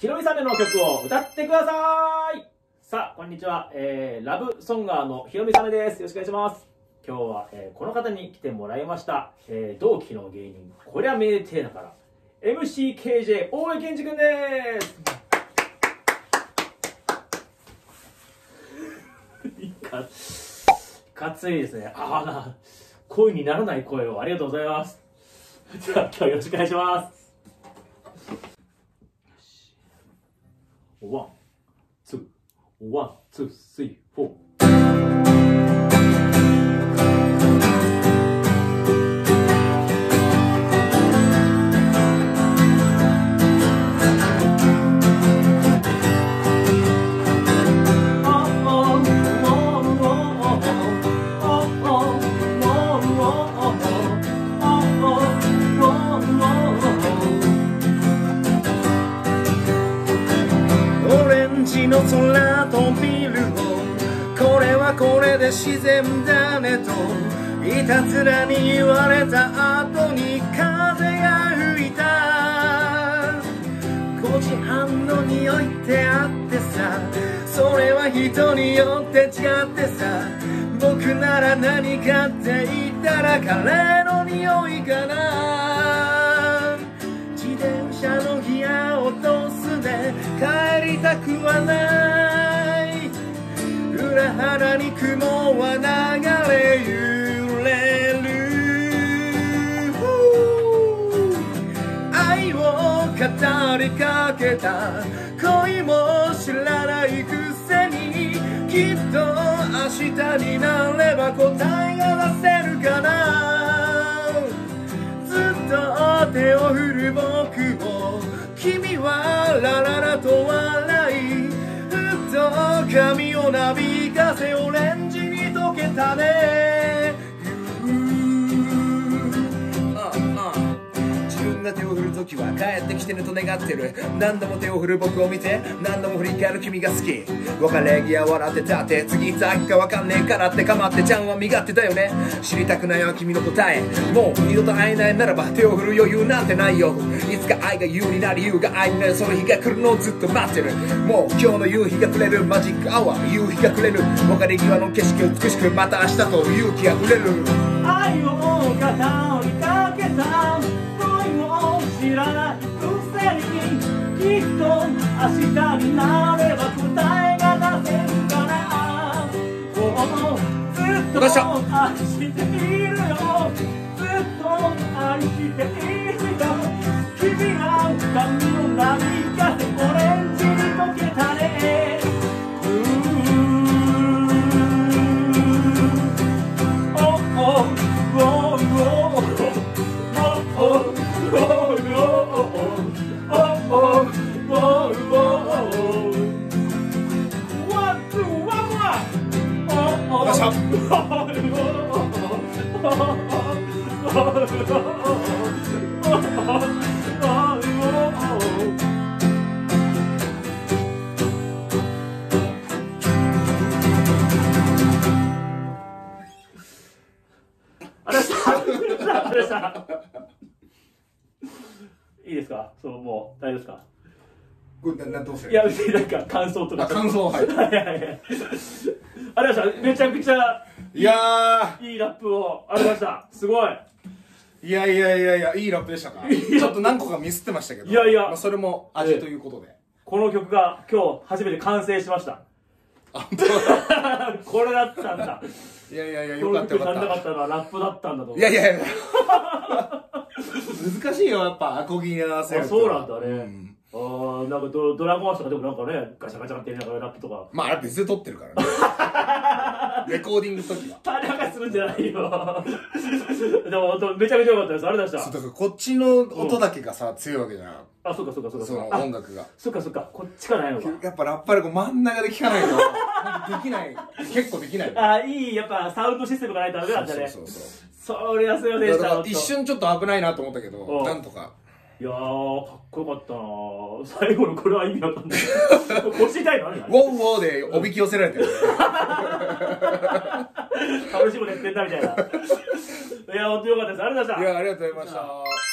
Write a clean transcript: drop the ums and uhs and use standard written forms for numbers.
ひろみさめの曲を歌ってください。さあ、こんにちは、ラブソンガーのひろみさめです。よろしくお願いします。今日は、この方に来てもらいました、同期の芸人、こりゃめでてぇなから MCKJ 大江健二くんです。いかついですね。ああ、声にならない声をありがとうございます。じゃあ今日よろしくお願いします。ワン、ツー、ワン、ツー、スリー、フォー。の空とビルをこれはこれで自然だねといたずらに言われた後に風が吹いた。5時半の匂いってあってさ、それは人によって違ってさ、僕なら何かって言ったら彼の匂いかな。自転車のギアを通すで帰りたくはない、裏腹に雲は流れ揺れる。愛を語りかけた恋も知らないくせに、きっと明日になれば答えが出せるかな。ずっと手を振る僕を君はラララと笑い、ふと髪をなびかせオレンジに溶けたね。自分が手を振るときは帰ってきてねと願ってる。何度も手を振る僕を見て、何度も振り返る君が好き。別れ際笑ってたって次いつ秋かわかんねえからって構ってちゃんは身勝手だよね。知りたくないわ君の答え、もう二度と会えないならば手を振る余裕なんてないよ。いつか愛が言うになり言うが愛になるその日が来るのをずっと待ってる。もう今日の夕日がくれるマジックアワー、夕日がくれる別れ際の景色美しく、また明日と勇気あふれる。愛を語りかけた恋も知らないくせに、きっと明日になれば答えが出せるから、もうずっと愛しているよ、ずっと愛しているよ。君は髪のなびかせオレンジに溶けたね。いいですか？そう、もう大丈夫ですか？どうする？いや、なんか感想とか。感想、はい。ありがとうございました。めちゃくちゃいいラップをありました。すごい。いやいやいやいや、いいラップでしたか？ちょっと何個かミスってましたけど。いやいや。まあそれも味ということで。この曲が今日初めて完成しました。これだったんだ。いやいやいや、よかったよかった。この曲足んなかったのはラップだったんだと思う。いやいやいや。難しいよ、やっぱアコギに合わせる。そうなんだね。ああ、なんかドラゴンアッシュとかでもなんかね、ガチャガチャってやりながらラップとか。まあ、別で撮ってるからね。レコーディングの時は。垂れ流しするんじゃないよ。でも、めちゃめちゃ良かったです。あれでした。そう、だからこっちの音だけがさ、強いわけじゃん。あ、そうかそうかそうか。その音楽が。そっかそっか、こっちかないのか。やっぱラッパーで真ん中で聴かないと、できない。結構できない。ああ、いい、やっぱサウンドシステムがないとダメだったね。そうそうそう。それはすいませんでした。一瞬ちょっと危ないなと思ったけど、なんとか。いやー、かっこよかったな。最後のこれは意味わかんない。腰痛いのあるじゃん。ウォーウォーでおびき寄せられてる。楽しいことやってんだみたいな。いやー、本当よかったです。ありがとうございました。いや、ありがとうございました。